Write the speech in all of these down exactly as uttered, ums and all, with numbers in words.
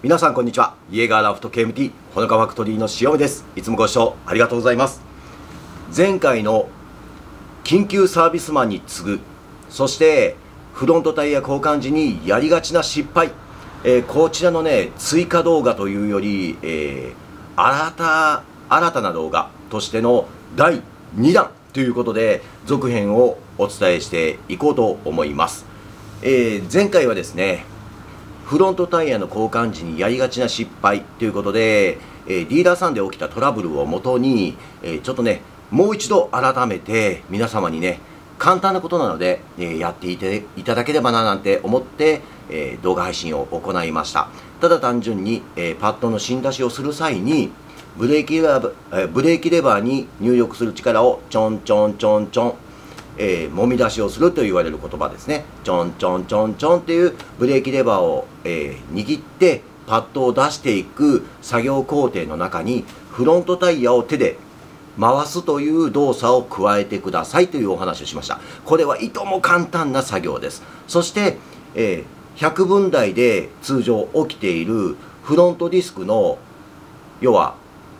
皆さんこんにちは。イエガーラフト ケーエムティー ほのかファクトリーの塩見です。いつもご視聴ありがとうございます。前回の緊急サービスマンに次ぐ、そしてフロントタイヤ交換時にやりがちな失敗、えー、こちらのね追加動画というより、えー、新た新たな動画としてのだいにだんということで続編をお伝えしていこうと思います。えー、前回はですねフロントタイヤの交換時にやりがちな失敗ということで、えー、ディーラーさんで起きたトラブルをもとに、えー、ちょっとねもう一度改めて皆様にね簡単なことなので、えー、やっていていただければななんて思って、えー、動画配信を行いました。ただ単純に、えー、パッドの芯出しをする際にブレーキレバー、えー、ブレーキレバーに入力する力をちょんちょんちょんちょん、えー、揉み出しをすると言われる言葉ですね。ちょんちょんちょんちょんっていうブレーキレバーを、えー、握ってパッドを出していく作業工程の中にフロントタイヤを手で回すという動作を加えてくださいというお話をしました。これはいとも簡単な作業です。そして、えー、ひゃくぶん台で通常起きているフロントディスクの要は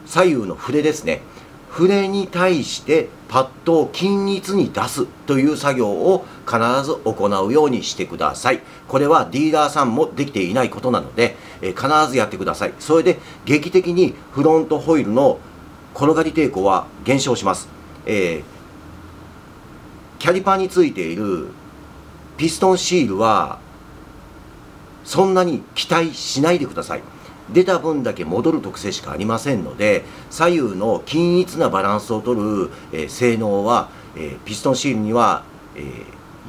左右のフレですね。フレに対してパッドを均一に出すという作業を必ず行うようにしてください。これはディーラーさんもできていないことなので、えー、必ずやってください。それで劇的にフロントホイールの転がり抵抗は減少します。えー、キャリパーについているピストンシールはそんなに期待しないでください。出た分だけ戻る特性しかありませんので左右の均一なバランスを取る、えー、性能は、えー、ピストンシールには、えー、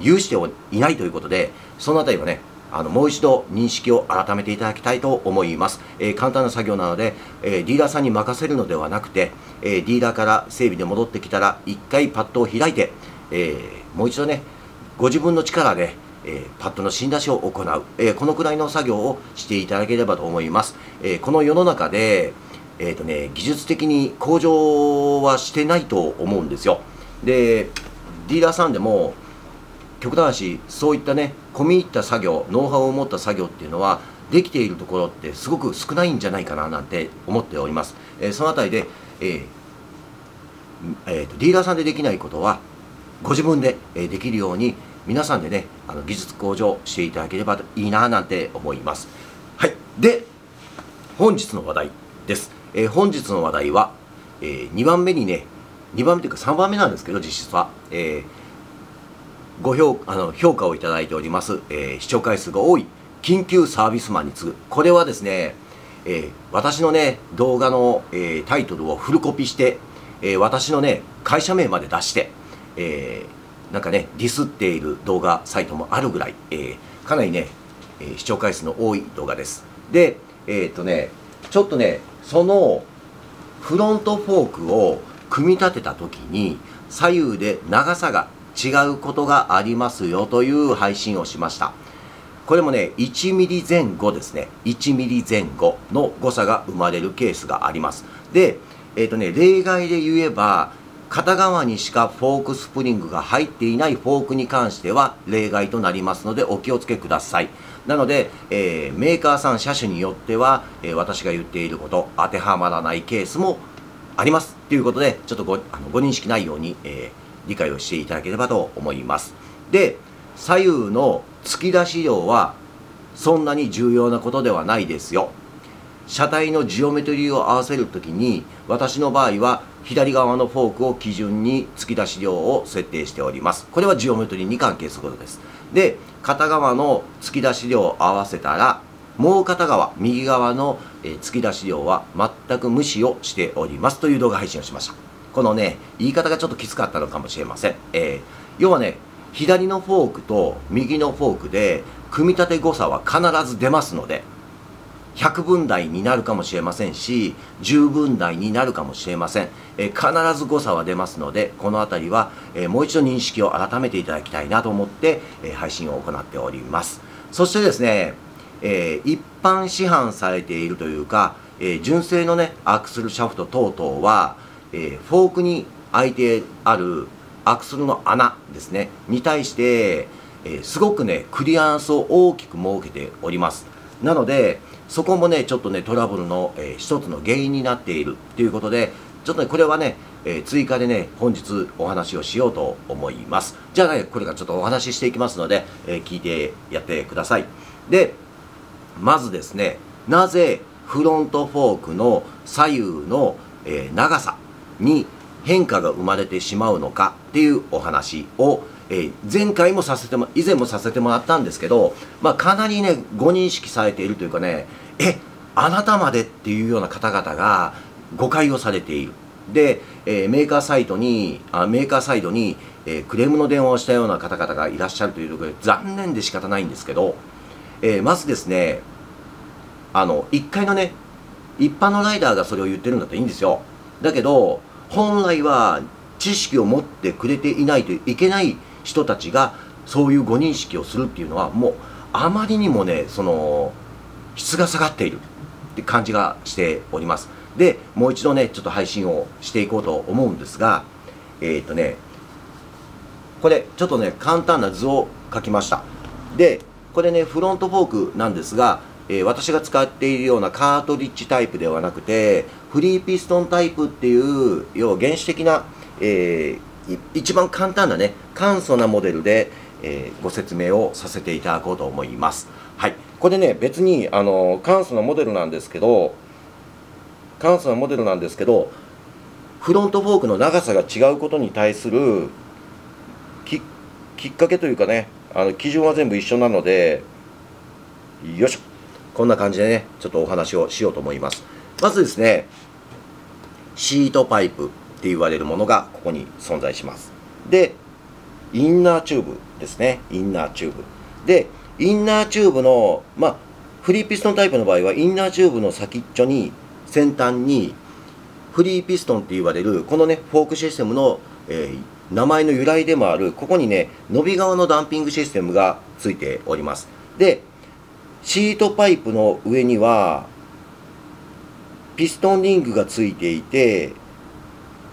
有していないということでそのあたりはねあのもう一度認識を改めていただきたいと思います。えー、簡単な作業なので、えー、ディーラーさんに任せるのではなくて、えー、ディーラーから整備で戻ってきたらいっかいパッドを開いて、えー、もう一度ねご自分の力で、ねえー、パッドの芯出しを行う、えー、このくらいの作業をしていただければと思います。えー、この世の中で、えーとね、技術的に向上はしてないと思うんですよ。でディーラーさんでも極端な話そういったね込み入った作業ノウハウを持った作業っていうのはできているところってすごく少ないんじゃないかななんて思っております。えー、そのあたりで、えーえー、とディーラーさんでできないことはご自分でできるように皆さんでねあの技術向上していただければいいななんて思います。はい、で本日の話題です。えー、本日の話題は、えー、にばんめにねにばんめというかさんばんめなんですけど実質は、えー、ご評あの評価をいただいております、えー、視聴回数が多い緊急サービスマンに次ぐ、これはですね、えー、私のね動画の、えー、タイトルをフルコピして、えー、私のね会社名まで出して、えーなんかね、ディスっている動画サイトもあるぐらい、えー、かなりね、えー、視聴回数の多い動画です。で、えーとね、ちょっとね、そのフロントフォークを組み立てたときに、左右で長さが違うことがありますよという配信をしました。これもね、いちミリぜん後ですね、いちミリぜん後の誤差が生まれるケースがあります。で、えーとね、例外で言えば、片側にしかフォークスプリングが入っていないフォークに関しては例外となりますのでお気をつけください。なので、えー、メーカーさん車種によっては、えー、私が言っていること当てはまらないケースもありますということでちょっと ご, あのご認識ないように、えー、理解をしていただければと思います。で左右の突き出し量はそんなに重要なことではないですよ。車体のジオメトリーを合わせるときに私の場合は左側のフォークを基準に突き出し量を設定しております。これはジオメトリーに関係することです。で片側の突き出し量を合わせたらもう片側右側の突き出し量は全く無視をしておりますという動画配信をしました。このね言い方がちょっときつかったのかもしれません。えー、要はね左のフォークと右のフォークで組み立て誤差は必ず出ますのでひゃくぶん台になるかもしれませんしじゅうぶん台になるかもしれません。えー、必ず誤差は出ますのでこの辺りは、えー、もう一度認識を改めていただきたいなと思って、えー、配信を行っております。そしてですね、えー、一般市販されているというか、えー、純正のねアクスルシャフト等々は、えー、フォークに開いてあるアクスルの穴ですねに対して、えー、すごくねクリアランスを大きく設けております。なので、そこもね、ちょっとね、トラブルの、えー、一つの原因になっているということで、ちょっとね、これはね、えー、追加でね、本日お話をしようと思います。じゃあね、これからちょっとお話ししていきますので、えー、聞いてやってください。で、まずですね、なぜフロントフォークの左右の、えー、長さに変化が生まれてしまうのかっていうお話を、えー、前回もさせても、以前もさせてもらったんですけど、まあ、かなりね、ご認識されているというかね、え、あなたまでっていうような方々が誤解をされている。で、えー、メーカーサイドに、あ、メーカーサイドに、えー、クレームの電話をしたような方々がいらっしゃるというところで、残念で仕方ないんですけど、えー、まずですね、あの、いっかいのね、一般のライダーがそれを言ってるんだといいんですよ。だけど、本来は知識を持ってくれていないといけない人たちが、そういうご認識をするっていうのは、もう、あまりにもね、その、質が下がっているって感じがしております。で、もう一度ね、ちょっと配信をしていこうと思うんですが、えーっとね、これ、ちょっとね、簡単な図を書きました。で、これね、フロントフォークなんですが、えー、私が使っているようなカートリッジタイプではなくて、フリーピストンタイプっていう、要は原始的な、えー、一番簡単なね、簡素なモデルで、えー、ご説明をさせていただこうと思います。はい。これね、別に、あの、簡素なモデルなんですけど、簡素なモデルなんですけど、フロントフォークの長さが違うことに対するき、きっかけというかね、あの、基準は全部一緒なので、よいしょ。こんな感じでね、ちょっとお話をしようと思います。まずですね、シートパイプって言われるものがここに存在します。で、インナーチューブですね。インナーチューブ。で、インナーチューブの、まあ、フリーピストンタイプの場合は、インナーチューブの先っちょに、先端に、フリーピストンって言われる、このね、フォークシステムの、えー、名前の由来でもある、ここにね、伸び側のダンピングシステムがついております。で、シートパイプの上には、ピストンリングがついていて、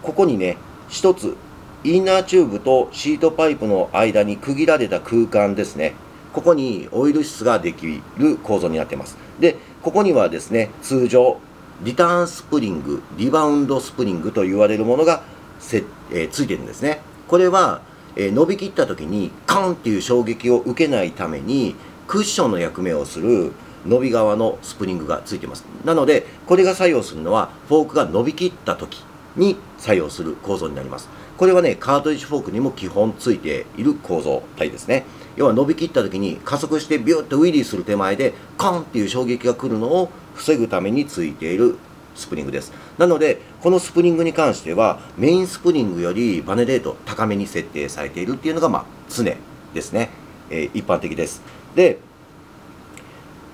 ここにね、一つ、インナーチューブとシートパイプの間に区切られた空間ですね。ここにオイル室ができる構造になっています。で、ここにはですね、通常、リターンスプリング、リバウンドスプリングと言われるものがせ、えー、ついてるんですね。これは、えー、伸びきった時に、カーンっていう衝撃を受けないために、クッションの役目をする伸び側のスプリングがついています。なので、これが作用するのは、フォークが伸びきった時に作用する構造になります。これはね、カートリッジフォークにも基本ついている構造体ですね。要は伸びきった時に加速してビューッとウィリーする手前で、カーンっていう衝撃が来るのを防ぐためについているスプリングです。なので、このスプリングに関しては、メインスプリングよりバネレート高めに設定されているっていうのが、まあ、常ですね。えー、一般的です。で、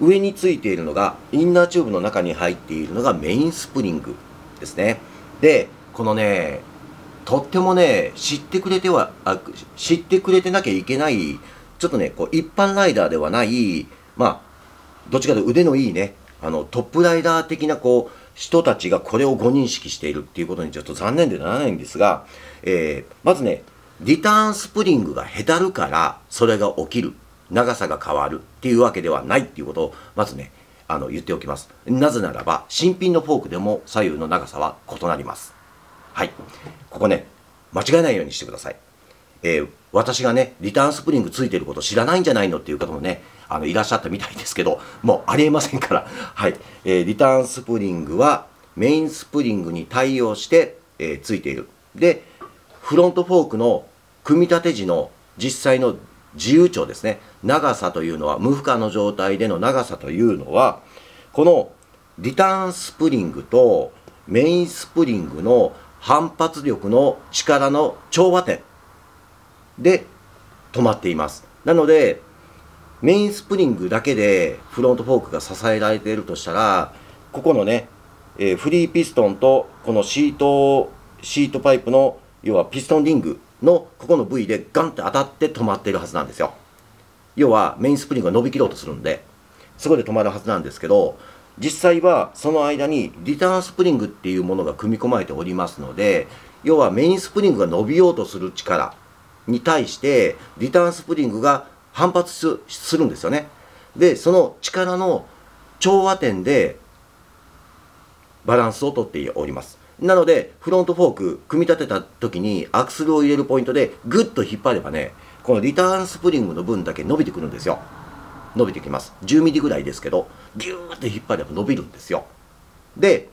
上についているのが、インナーチューブの中に入っているのがメインスプリングですね。で、このね、とってもね、知ってくれては、あ、知ってくれてなきゃいけない、ちょっとね、こう一般ライダーではない、まあ、どっちかというと腕のいいね、あの、トップライダー的なこう、人たちがこれをご認識しているっていうことにちょっと残念でならないんですが、えー、まずね、リターンスプリングがへたるから、それが起きる。長さが変わるっていうわけではないっていうことを、まずね、あの、言っておきます。なぜならば、新品のフォークでも左右の長さは異なります。はい。ここね、間違えないようにしてください。えー、私がね、リターンスプリングついてること知らないんじゃないのっていう方もね、あの、いらっしゃったみたいですけど、もうありえませんから。はい。えー、リターンスプリングは、メインスプリングに対応して、えー、ついている。で、フロントフォークの組み立て時の実際の自由長ですね。長さというのは、無負荷の状態での長さというのは、このリターンスプリングとメインスプリングの反発力の力の調和点で止まっています。なので、メインスプリングだけでフロントフォークが支えられているとしたら、ここのね、えー、フリーピストンとこのシート、シートパイプの、要はピストンリングのここの部位でガンって当たって止まっているはずなんですよ。要はメインスプリングが伸びきろうとするんで、そこで止まるはずなんですけど、実際はその間にリターンスプリングっていうものが組み込まれておりますので、要はメインスプリングが伸びようとする力に対して、リターンスプリングが反発するんですよね。で、その力の調和点でバランスをとっております。なので、フロントフォーク、組み立てた時にアクスルを入れるポイントでグッと引っ張ればね、このリターンスプリングの分だけ伸びてくるんですよ。伸びてきます。じゅうミリぐらいですけど、ギューって引っ張れば伸びるんですよ。で、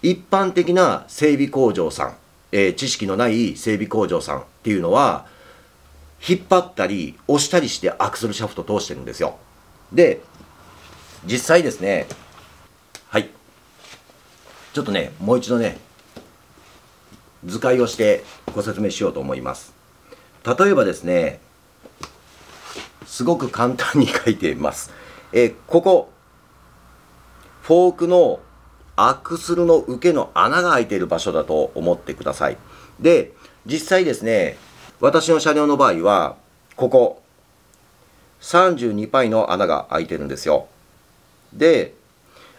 一般的な整備工場さん、えー、知識のない整備工場さんっていうのは、引っ張ったり押したりしてアクセルシャフト通してるんですよ。で、実際ですね、はい。ちょっとね、もう一度ね、図解をしてご説明しようと思います。例えばですね、すごく簡単に書いてみます。えー、ここ、フォークのアクスルの受けの穴が開いている場所だと思ってください。で、実際ですね、私の車両の場合は、ここ、さんじゅうにパイの穴が開いてるんですよ。で、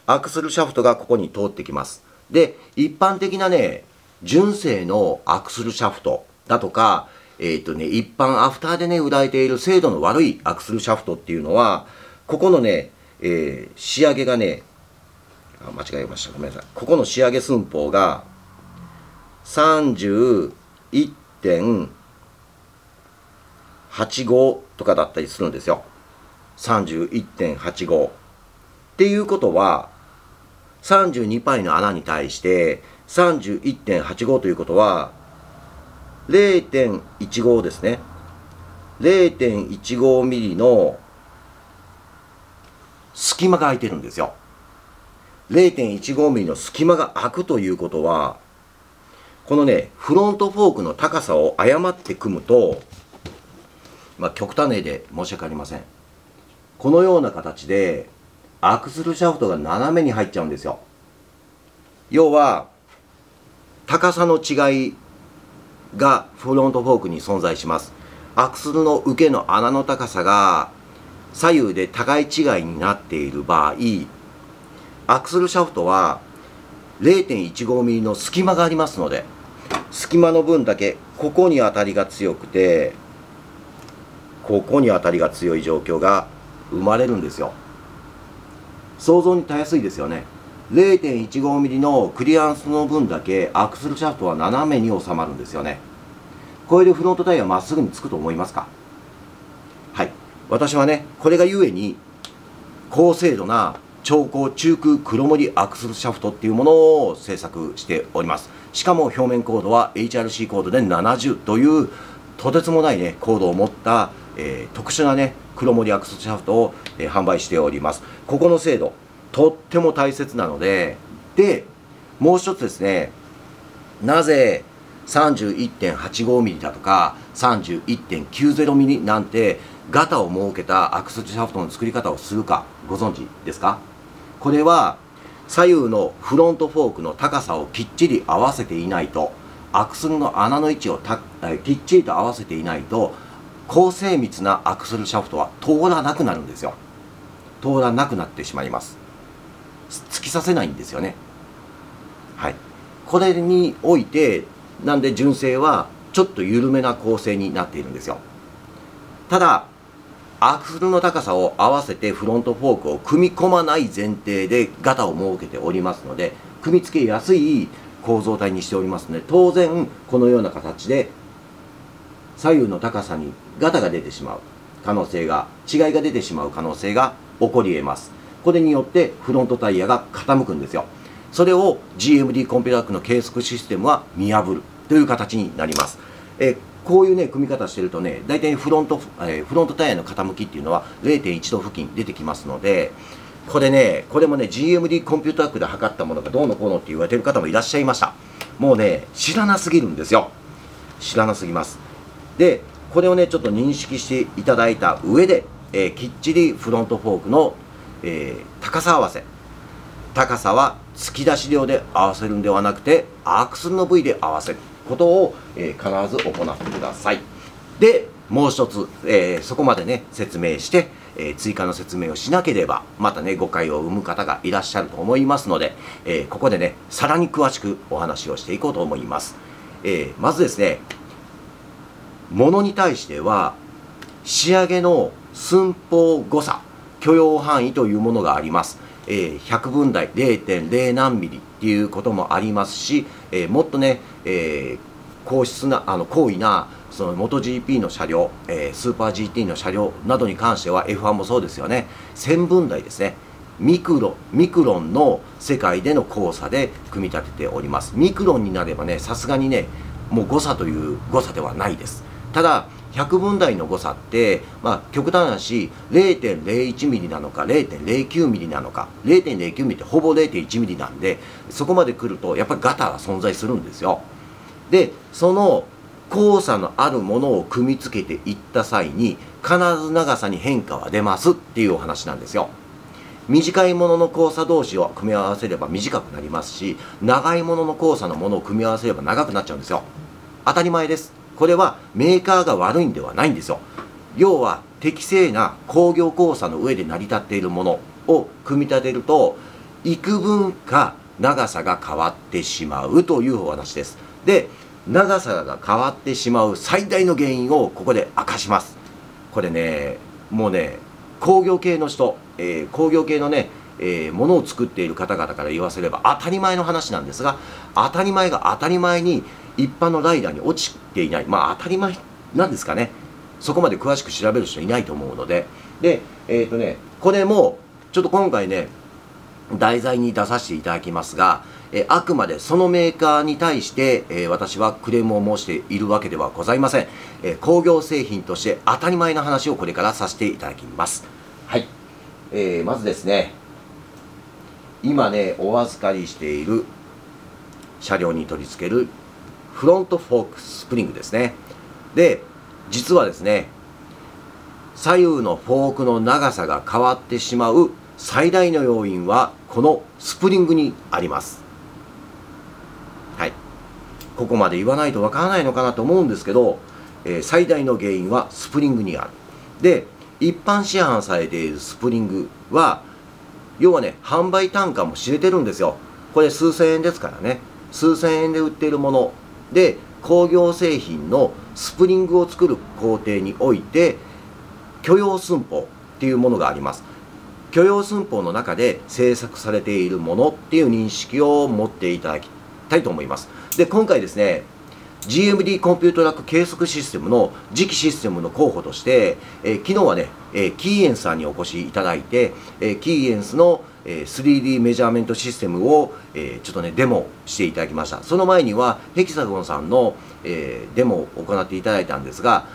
アクスルシャフトがここに通ってきます。で、一般的なね、純正のアクスルシャフトだとか、えっとね、一般アフターでね、売られている精度の悪いアクスルシャフトっていうのは、ここのね、えー、仕上げがね、あ、間違えました。ごめんなさい。ここの仕上げ寸法が、さんじゅういってんはちご とかだったりするんですよ。さんじゅういってんはちご。っていうことは、さんじゅうにパイの穴に対して さんじゅういってんはちご ということは れいてんいちご ですね。れいてんいちごミリの隙間が空いてるんですよ。れいてんいちごミリの隙間が空くということは、このね、フロントフォークの高さを誤って組むと、まあ、極端な例で申し訳ありません。このような形で、アクスルシャフトが斜めに入っちゃうんですよ。要は、高さの違いがフロントフォークに存在します。アクスルの受けの穴の高さが左右で互い違いになっている場合、アクスルシャフトは れいてんいちごミリの隙間がありますので、隙間の分だけここに当たりが強くて、ここに当たりが強い状況が生まれるんですよ。想像にたやすいですよね。れいてんいちごミリのクリアンスの分だけアクスルシャフトは斜めに収まるんですよね。これでフロントタイヤはまっすぐにつくと思いますか？はい。私はね、これがゆえに高精度な超高中空黒森アクスルシャフトっていうものを製作しております。しかも表面コードは エイチアールシー コードでななじゅうというとてつもないね、コードを持った、えー、特殊なね、黒森アクスルシャフトを、えー、販売しております。ここの精度、とっても大切なので、で、もう一つですね、なぜ さんじゅういってんはちごミリ だとか さんじゅういってんきゅうゼロミリ なんてガタを設けたアクスルシャフトの作り方をするかご存知ですか？これは左右のフロントフォークの高さをきっちり合わせていないと、アクスルの穴の位置をたきっちりと合わせていないと、高精密なアクスルシャフトは通らなくなるんですよ。通らなくなってしまいます。突き刺せないんですよね。はい。これにおいて、なんで純正はちょっと緩めな構成になっているんですよ。ただ、アクスルの高さを合わせてフロントフォークを組み込まない前提でガタを設けておりますので、組み付けやすい構造体にしておりますので、当然このような形で左右の高さにガタが出てしまう可能性が、違いが出てしまう可能性が起こり得ます。これによってフロントタイヤが傾くんですよ。それを ジーエムディー コンピューターの計測システムは見破るという形になります。えこういうね、組み方してるとね、大体フロント、えー、フロントタイヤの傾きっていうのは れいてんいちど付近出てきますので、これね、これもね、ジーエムディー コンピューターで測ったものがどうのこうのって言われてる方もいらっしゃいました。もうね、知らなすぎるんですよ。知らなすぎます。で、これをね、ちょっと認識していただいた上で、えー、きっちりフロントフォークの、えー、高さ合わせ、高さは突き出し量で合わせるんではなくて、アクスルの部位で合わせることを、えー、必ず行ってください。で、もう一つ、えー、そこまでね、説明して、えー、追加の説明をしなければ、またね、誤解を生む方がいらっしゃると思いますので、えー、ここでね、さらに詳しくお話をしていこうと思います。えー、まずですね、ものに対しては仕上げの寸法誤差許容範囲というものがあります。ひゃくぶん台 れいてんれい 何ミリっていうこともありますし、もっとね、高質なあの高位なその元 ジーピー の車両、スーパー ジーティー の車両などに関しては エフワン もそうですよね、せんぶん台ですね、ミクロミクロンの世界での交差で組み立てております。ミクロンになればね、さすがにね、もう誤差という誤差ではないです。ただひゃくぶん台の誤差って、まあ、極端なし れいてんれいいちミリ なのか れいてんれいきゅうミリ なのか、 れいてんれいきゅうミリ ってほぼ れいてんいちミリ なんで、そこまで来るとやっぱりガタが存在するんですよ。でその交差のあるものを組み付けていった際に必ず長さに変化は出ますっていうお話なんですよ。短いものの交差同士を組み合わせれば短くなりますし、長いものの交差のものを組み合わせれば長くなっちゃうんですよ。当たり前です。これはメーカーが悪いんではないんですよ。要は適正な工業交差の上で成り立っているものを組み立てると幾分か長さが変わってしまうというお話です。で長さが変わってしまう最大の原因をここで明かします。これね、もうね、工業系の人、えー、工業系のね、えー、ものを作っている方々から言わせれば当たり前の話なんですが、当たり前が当たり前に一般のライダーに落ちていない、まあ当たり前なんですかね、そこまで詳しく調べる人いないと思うので、で、えーとね、これもちょっと今回ね、題材に出させていただきますが、えあくまでそのメーカーに対して、えー、私はクレームを申しているわけではございません。えー、工業製品として当たり前の話をこれからさせていただきます。はい、えー、まずですね、今ねお預かりしている車両に取り付けるフロントフォークスプリングですね。で実はですね、左右のフォークの長さが変わってしまう最大の要因はこのスプリングにあります。はい、ここまで言わないとわからないのかなと思うんですけど、えー、最大の原因はスプリングにある。で一般市販されているスプリングは要はね、販売単価も知れてるんですよ。これ数千円ですからね、数千円で売っているもので、工業製品のスプリングを作る工程において許容寸法っていうものがあります。許容寸法の中で制作されているものっていう認識を持っていただきたいと思います。で今回ですね、 ジーエムディー コンピュートラック計測システムの次期システムの候補として、えー、昨日はね、えー、キーエンスさんにお越しいただいて、えー、キーエンスの、えー、スリーディー メジャーメントシステムを、えー、ちょっとねデモしていただきました。その前にはヘキサゴンさんの、えー、デモを行っていただいたんですが、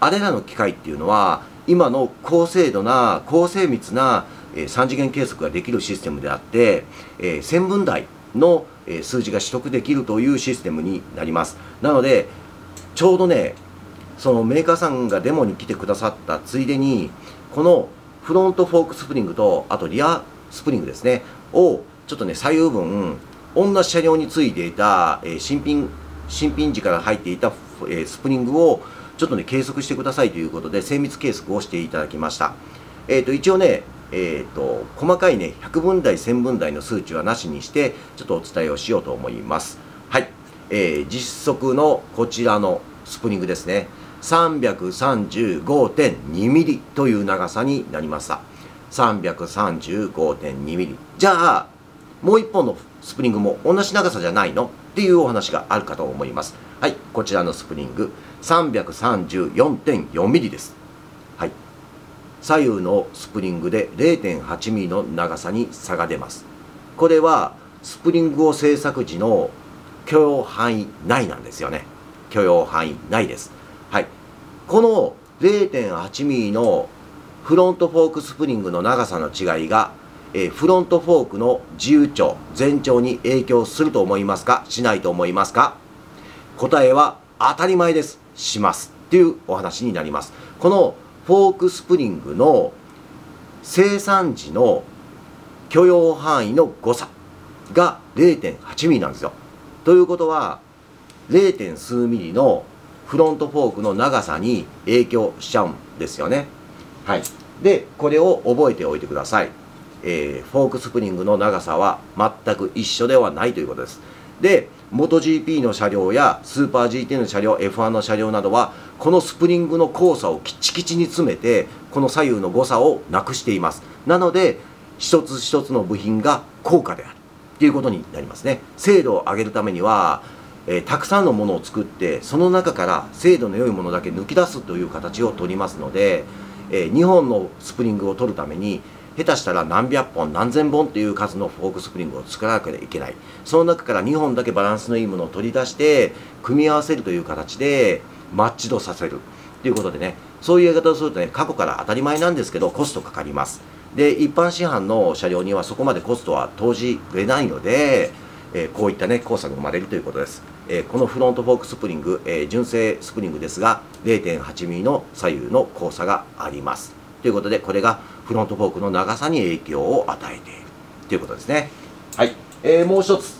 あれらの機械っていうのは今の高精度な高精密なさん次元計測ができるシステムであって、えー、せんぶん台の数字が取得できるというシステムになります。なのでちょうどね、そのメーカーさんがデモに来てくださったついでにこのフロントフォークスプリングとあとリアスプリングですねをちょっとね左右分同じ車両についていた、えー、新品新品時から入っていた、えー、スプリングをちょっとね計測してくださいということで精密計測をしていただきました。えーと一応ねえーと細かいねひゃくぶん台せんぶん台の数値はなしにしてちょっとお伝えをしようと思います。はい、えー、実測のこちらのスプリングですね、 さんびゃくさんじゅうごてんにミリ という長さになりました。 さんびゃくさんじゅうごてんにミリ じゃあもういっぽんのスプリングも同じ長さじゃないのっていうお話があるかと思います。はい、こちらのスプリング さんびゃくさんじゅうよんてんよんミリ です。はい、左右のスプリングで れいてんはちミリ の長さに差が出ます。これはスプリングを製作時の許容範囲内なんですよね。許容範囲内です。はい、この れいてんはちミリ のフロントフォークスプリングの長さの違いが、えー、フロントフォークの自由長全長に影響すると思いますか、しないと思いますか。答えは当たり前です、しますっていうお話になります。このフォークスプリングの生産時の許容範囲の誤差が れいてんはちミリ なんですよ。ということは れい. 数ミリのフロントフォークの長さに影響しちゃうんですよね。はい、でこれを覚えておいてください。えー、フォークスプリングの長さは全く一緒ではないということです。で元 ジーピー の車両やスーパー ジーティー の車両 エフワン の車両などはこのスプリングの交差をきちきちに詰めてこの左右の誤差をなくしています。なので一つ一つの部品が高価であるということになりますね。精度を上げるためには、えー、たくさんのものを作って、その中から精度の良いものだけ抜き出すという形をとりますので、えー、にほんのスプリングを取るために下手したら何百本何千本という数のフォークスプリングを作らなきゃいけない。その中からにほんだけバランスのいいものを取り出して組み合わせるという形でマッチ度させるということでね、そういうやり方をするとね、過去から当たり前なんですけどコストかかります。で、一般市販の車両にはそこまでコストは投じれないので、えー、こういったね、工作が生まれるということです。えー、このフロントフォークスプリング、えー、純正スプリングですが れいてんはちミリ の左右の交差がありますということで、これがフロントフォークの長さに影響を与えているということですね。はい、えー、もう一つ、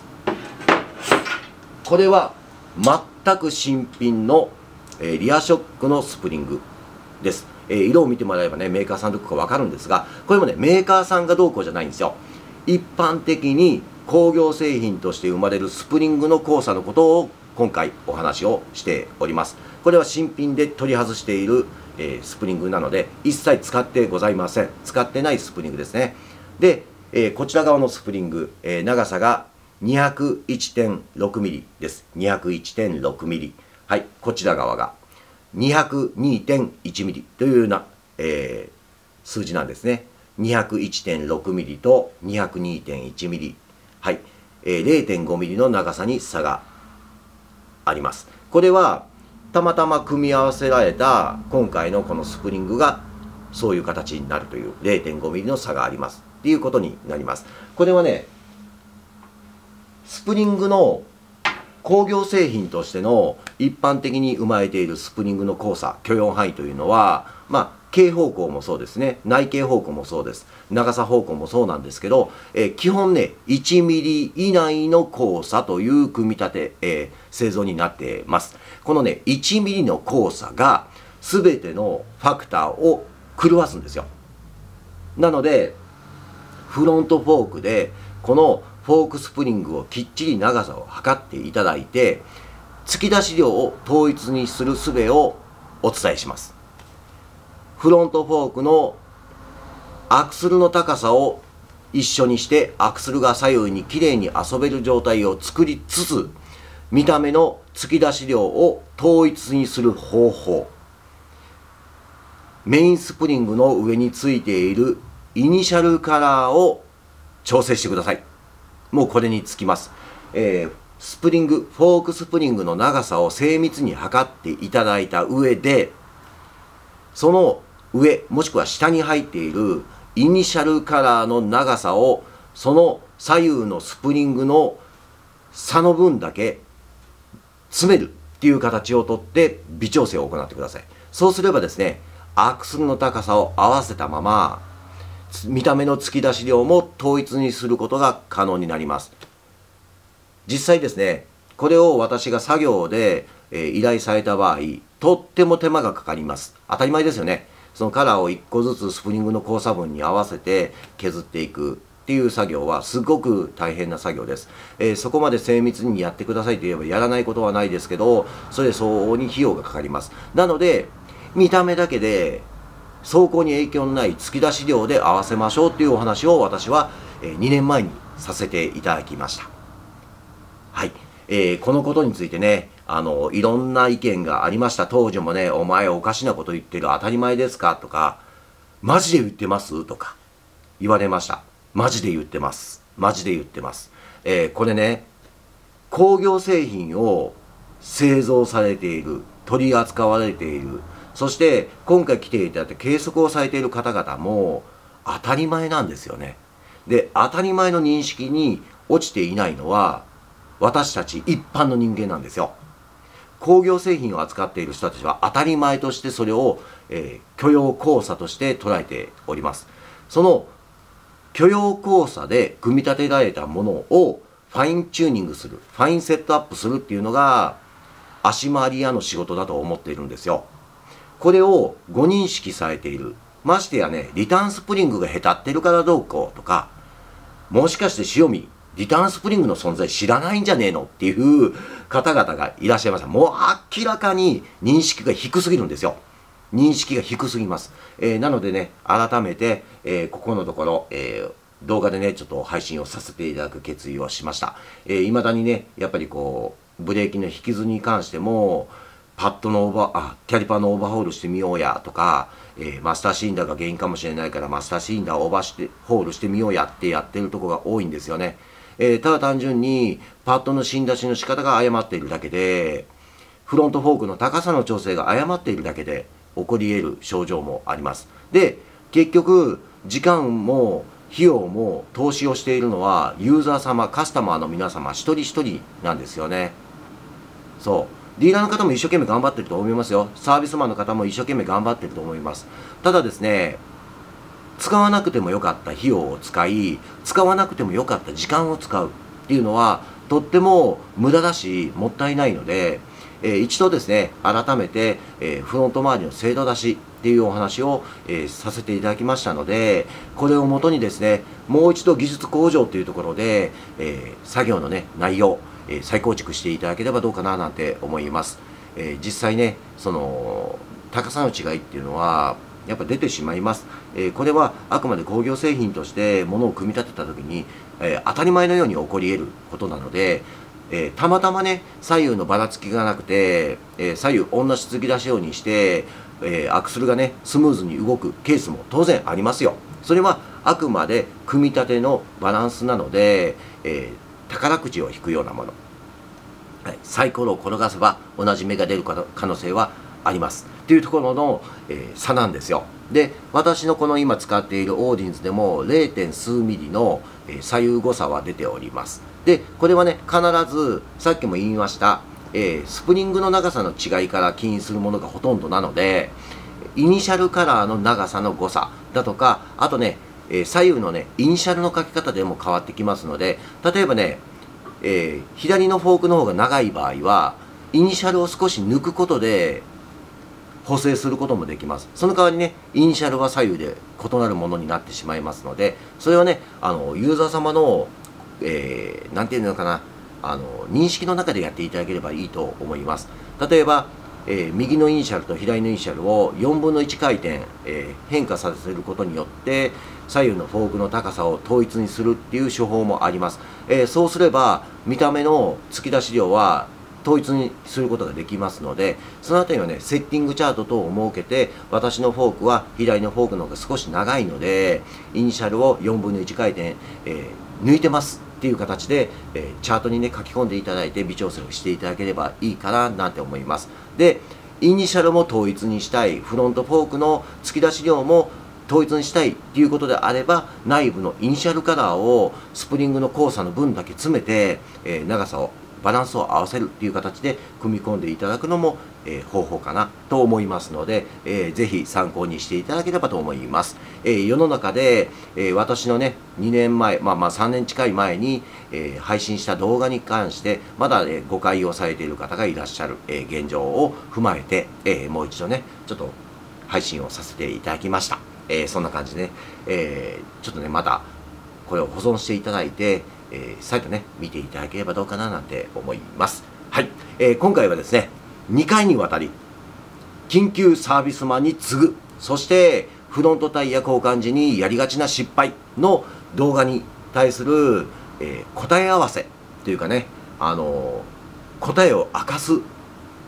これは全く新品の、えー、リアショックのスプリングです。えー、色を見てもらえばね、メーカーさんどこか分かるんですが、これもね、メーカーさんがどうこうじゃないんですよ。一般的に工業製品として生まれるスプリングの交差のことを今回お話をしております。これは新品で取り外している、えー、スプリングなので一切使ってございません。使ってないスプリングですね。で、えー、こちら側のスプリング、えー、長さが にひゃくいちてんろくミリ です。 にひゃくいちてんろくミリ、はい、こちら側がにひゃくにてんいちミリ というような、えー、数字なんですね。 にひゃくいちてんろくミリ と にひゃくにてんいちミリ、はい、えー、れいてんごミリ の長さに差があります。これはたまたま組み合わせられた今回のこのスプリングがそういう形になるという れいてんごミリ の差がありますっていうことになります。これはね、スプリングの工業製品としての一般的に生まれているスプリングの交差、許容範囲というのは、まあ、径方向もそうですね、内径方向もそうです、長さ方向もそうなんですけど、えー、基本ね、いちミリ以内の交差という組み立て、えー、製造になってます。このね、いちミリの交差が全てのファクターを狂わすんですよ。なので、フロントフォークで、このフォークスプリングをきっちり長さを測っていただいて、突き出し量を統一にする術をお伝えします。フロントフォークのアクスルの高さを一緒にして、アクスルが左右にきれいに遊べる状態を作りつつ、見た目の突き出し量を統一にする方法、メインスプリングの上についているイニシャルカラーを調整してください。もうこれにつきます。えースプリング、フォークスプリングの長さを精密に測っていただいた上で、その上、もしくは下に入っているイニシャルカラーの長さを、その左右のスプリングの差の分だけ詰めるっていう形をとって微調整を行ってください。そうすればですね、アクスルの高さを合わせたまま、見た目の突き出し量も統一にすることが可能になります。実際ですね、これを私が作業で、えー、依頼された場合、とっても手間がかかります。当たり前ですよね。そのカラーをいっこずつスプリングの交差分に合わせて削っていくっていう作業はすごく大変な作業です。えー、そこまで精密にやってくださいと言えばやらないことはないですけど、それ相応に費用がかかります。なので、見た目だけで走行に影響のない突き出し量で合わせましょうっていうお話を私は、えー、にねんまえにさせていただきました。はい、えー、このことについてね、あのいろんな意見がありました。当時もね、お前おかしなこと言ってる、当たり前ですかとか、マジで言ってますとか言われました。マジで言ってます、マジで言ってます、えー、これね、工業製品を製造されている、取り扱われている、そして今回来ていただいて計測をされている方々も当たり前なんですよね。で、当たり前の認識に落ちていないのは私たち一般の人間なんですよ。工業製品を扱っている人たちは当たり前としてそれを、えー、許容交差として捉えております。その許容交差で組み立てられたものをファインチューニングする、ファインセットアップするっていうのが足回り屋の仕事だと思っているんですよ。これをご認識されている。ましてやね、リターンスプリングがへたってるからどうこうとか、もしかして塩見、リターンスプリングの存在知らないんじゃねえのっていう方々がいらっしゃいました。もう明らかに認識が低すぎるんですよ。認識が低すぎます。えー、なのでね、改めて、えー、ここのところ、えー、動画でね、ちょっと配信をさせていただく決意をしました。えー、未だにね、やっぱりこう、ブレーキの引きずりに関しても、パッドのオーバー、あ、キャリパーのオーバーホールしてみようやとか、えー、マスターシリンダーが原因かもしれないから、マスターシリンダーをオーバーしてホールしてみようやってやってるとこが多いんですよね。えー、ただ単純に、パッドの芯出しの仕方が誤っているだけで、フロントフォークの高さの調整が誤っているだけで、起こり得る症状もあります。で、結局、時間も、費用も投資をしているのはユーザー様、カスタマーの皆様一人一人なんですよね。そう。ディーラーの方も一生懸命頑張ってると思いますよ。サービスマンの方も一生懸命頑張ってると思います。ただですね、使わなくてもよかった費用を使い、使わなくてもよかった時間を使うっていうのはとっても無駄だし、もったいないので、えー、一度ですね、改めて、えー、フロント周りの精度出しっていうお話を、えー、させていただきましたので、これをもとにですね、もう一度技術向上というところで、えー、作業のね、内容、えー、再構築していただければどうかななんて思います。えー、実際ね、その、高さの違いっていうのは、やっぱ出てしまいます。えー、これはあくまで工業製品としてものを組み立てたときに、えー、当たり前のように起こり得ることなので、えー、たまたまね、左右のばらつきがなくて、えー、左右同じ突き出しようにして、えー、アクスルがね、スムーズに動くケースも当然ありますよ。それはあくまで組み立てのバランスなので、えー、宝くじを引くようなもの、はい、サイコロを転がせば同じ目が出る可能性はあります。というところの、えー、差なんですよ。で、私のこの今使っているオーディンズでも れいてん 数ミリの左右誤差は出ております。で、これはね、必ず、さっきも言いました、えー、スプリングの長さの違いから起因するものがほとんどなので、イニシャルカラーの長さの誤差だとか、あとね、えー、左右のね、イニシャルの書き方でも変わってきますので、例えばね、えー、左のフォークの方が長い場合は、イニシャルを少し抜くことで、補正することもできます。その代わりね、イニシャルは左右で異なるものになってしまいますので、それはね、あの、ユーザー様の、えー、なんていうのかな、あの、認識の中でやっていただければいいと思います。例えば、えー、右のイニシャルと左のイニシャルをよんぶんのいち回転、えー、変化させることによって、左右のフォークの高さを統一にするっていう手法もあります。えー、そうすれば、見た目の突き出し量は統一にすることができますので、そのあたりはね、セッティングチャート等を設けて、私のフォークは左のフォークの方が少し長いので、イニシャルをよんぶんのいち回転、えー、抜いてます。っていう形で、えー、チャートにね、書き込んでいただいて微調整をしていただければいいかななんて思います。で、イニシャルも統一にしたい、フロントフォークの突き出し量も統一にしたいっていうことであれば、内部のイニシャルカラーをスプリングの交差の分だけ詰めて、えー、長さを、バランスを合わせるっていう形で組み込んでいただくのも、えー、方法かなと思いますので、えー、ぜひ参考にしていただければと思います。えー、世の中で、えー、私のね、にねんまえ、まあまあさんねん近い前に、えー、配信した動画に関して、まだ、えー、誤解をされている方がいらっしゃる、えー、現状を踏まえて、えー、もう一度ね、ちょっと配信をさせていただきました。えー、そんな感じでね、えー、ちょっとね、またこれを保存していただいて、えー、再度ね、見ていただければどうかななんて思います。はい。えー、今回はですね、にかいにわたり、緊急サービスマンに次ぐ、そしてフロントタイヤ交換時にやりがちな失敗の動画に対する、えー、答え合わせというかね、あのー、答えを明かす、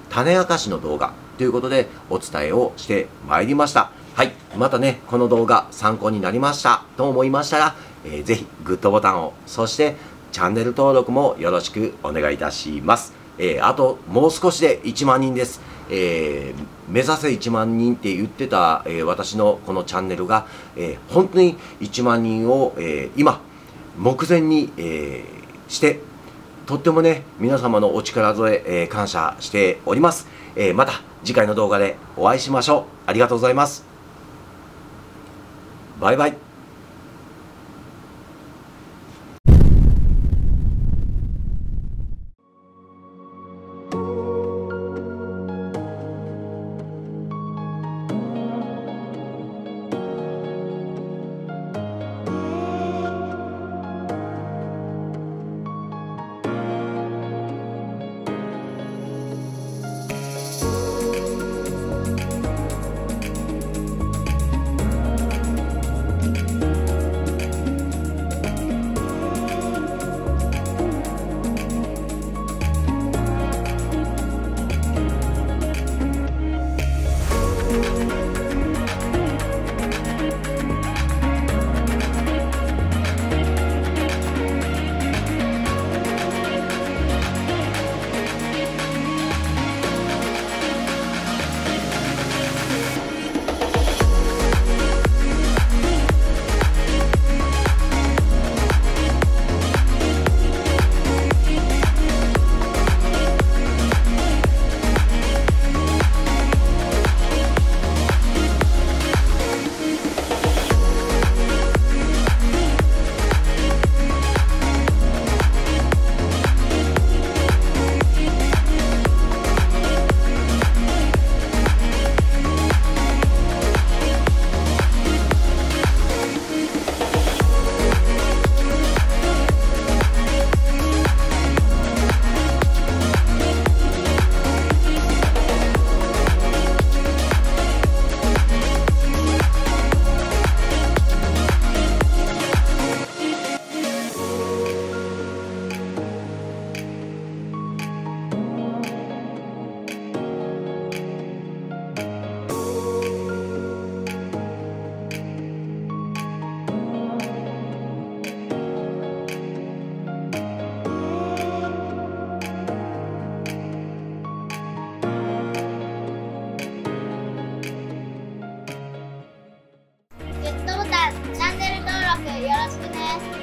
種明かしの動画ということでお伝えをしてまいりました。はい。またね、この動画参考になりましたと思いましたら、えー、ぜひグッドボタンを、そしてチャンネル登録もよろしくお願いいたします。えー、あともう少しでいちまんにんです。えー、目指せいちまんにんって言ってた、えー、私のこのチャンネルが、えー、本当にいちまんにんを、えー、今、目前に、えー、して、とってもね、皆様のお力添え、えー、感謝しております。えー、また次回の動画でお会いしましょう。ありがとうございます。バイバイ。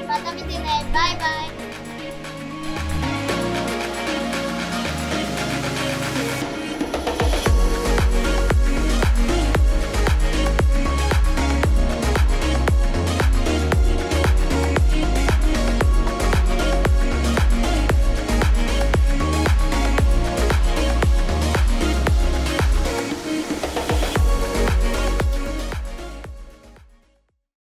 また見てね。バイバイ。